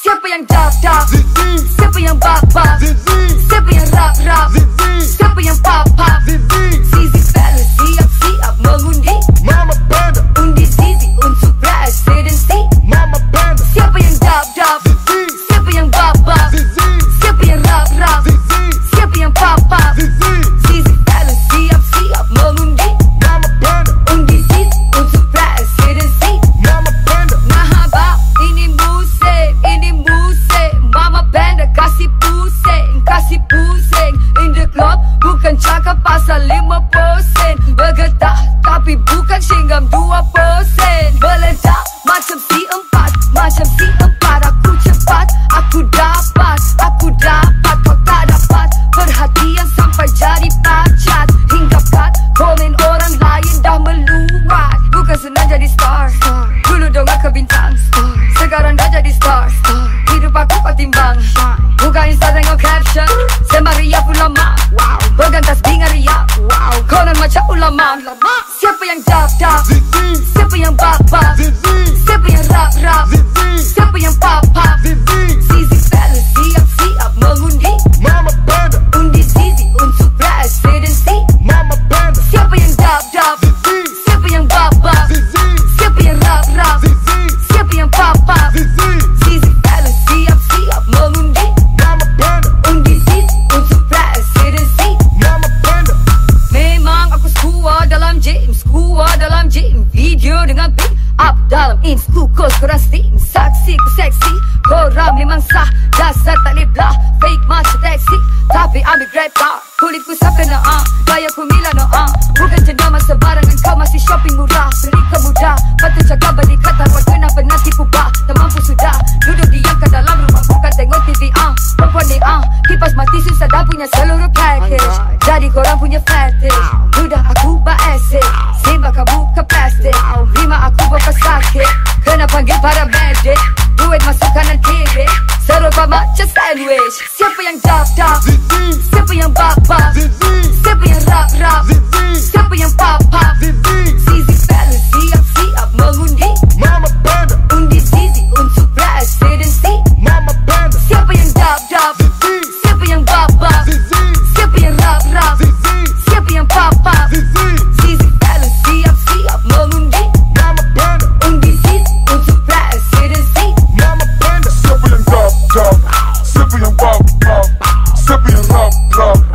Siapa yang dap dap? Siapa yang bap bap? Siapa yang rap rap? Siapa yang pap pap? Zizi fella siap mengundi. Mama panda undi Zizi untuk presidency. Mama panda. Siapa yang dap dap? Siapa yang bap bap? Siapa yang rap rap? Siapa yang pap pap? Zizi fella siap mengundi. Mama panda undi Zizi untuk presidency. Mama panda. Nah bap ini musik Mama panda kasih pusing in the club bukan cakap pasal 5%. Bergetar tapi bukan singgam 2%. Meledak macam C4, macam C4. Aku cepat, aku dapat kau tak dapat perhatian sampai jadi pacat. Hingga kat komen orang lain dah meluat. Bukan senang jadi star, dulu dong aku bintang, sekarang dah jadi star. Hidup aku kau timbang, buka Insta tengok caption. Sembah riak ulama, bergantas bingar riak, konon macam ulama. Siapa yang dap dap? Siapa yang bap bap? Siapa yang rap rap? Siapa yang pap pap? Zizi fella siap mengundi. Mama panda undi Zizi untuk presidency. Mama panda. Siapa yang dap dap? Siapa yang bap bap? Siapa yang rap rap? Siapa yang pap pap? Zizi fella siap mengundi. Mama panda undi Zizi untuk presidency. Mama panda. Memang aku skua dalam gym video dengan pink up dalam ins glucose korang steam. Saksi ku seksi, korang memang sah. Dasar tak leblah, fake macam taxi. Tapi ambil grab car, kulit ku sampai naang, gaya ku Milano. Bukan jenama sebarangan, kau masih shopping murah. Beli ke mudah, patut jaga balik kata. Kau kenapa nanti kubah, tak mampu sudah. Duduk diam ke dalam rumah, bukan tengok TV. Perempuan ni kipas mati susah dah punya seluruh package. Jadi korang punya fetish, ludah aku buat acid. Simbah kau buka plastik, lima aku bukan sakit. Kena panggil para medic, duit masuk kanan kiri. Serupa macam sandwich. Siapa yang dap dap? Siapa yang bap bap? Siapa yang rap rap? Siapa yang pap pap? Zizi fella siap mengundi. Mama panda undi Zizi untuk presidency. Mama panda. Siapa yang dap dap? Siapa yang bap bap? Siapa yang rap rap? Siapa yang pap pap? Zizi fella siap mengundi. Mama panda undi Zizi untuk presidency. Mama panda. Siapa yang dap dap? Siapa yang bap bap? Siapa yang rap rap?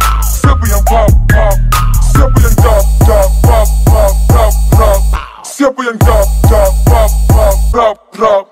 Siapa yang pap pap? Siapa yang dap dap bap bap bap? Siapa yang dap dap bap bap bap?